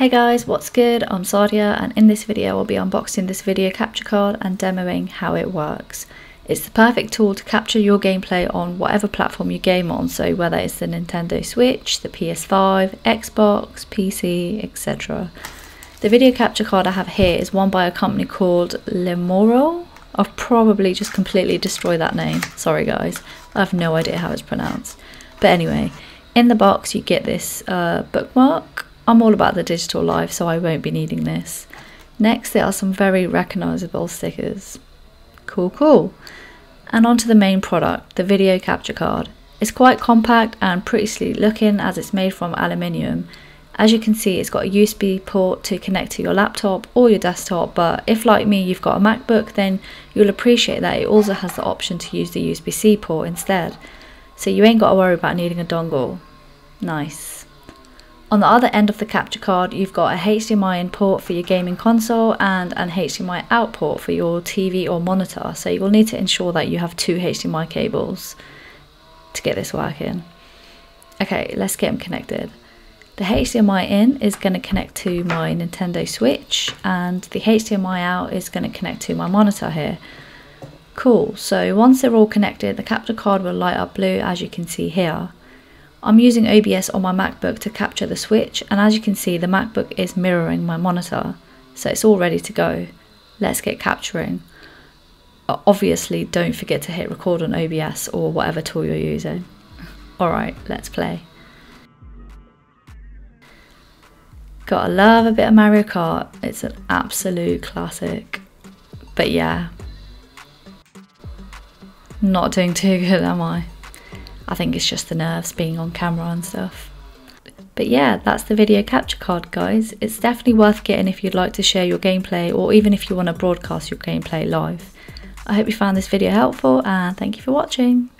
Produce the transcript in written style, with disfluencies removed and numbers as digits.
Hey guys, what's good? I'm Sadia, and in this video I'll be unboxing this video capture card and demoing how it works. It's the perfect tool to capture your gameplay on whatever platform you game on, so whether it's the Nintendo Switch, the PS5, Xbox, PC, etc. The video capture card I have here is one by a company called Lemoro. I've probably just completely destroyed that name, sorry guys, I have no idea how it's pronounced. But anyway, in the box you get this bookmark. I'm all about the digital life, so I won't be needing this. Next, there are some very recognisable stickers. Cool. And onto the main product, the video capture card. It's quite compact and pretty sleek looking as it's made from aluminium. As you can see, it's got a USB port to connect to your laptop or your desktop, but if like me you've got a MacBook, then you'll appreciate that it also has the option to use the USB-C port instead. So you ain't got to worry about needing a dongle. Nice. On the other end of the capture card, you've got a HDMI in port for your gaming console and an HDMI out port for your TV or monitor, so you'll need to ensure that you have two HDMI cables to get this working. Okay, let's get them connected. The HDMI in is going to connect to my Nintendo Switch, and the HDMI out is going to connect to my monitor here. Cool, so once they're all connected, the capture card will light up blue as you can see here. I'm using OBS on my MacBook to capture the Switch, and as you can see the MacBook is mirroring my monitor, so it's all ready to go. Let's get capturing. Obviously don't forget to hit record on OBS or whatever tool you're using. Alright, let's play. Gotta love a bit of Mario Kart, it's an absolute classic. But yeah, not doing too good, am I? I think it's just the nerves being on camera and stuff. But yeah, that's the video capture card guys. It's definitely worth getting if you'd like to share your gameplay or even if you want to broadcast your gameplay live. I hope you found this video helpful and thank you for watching.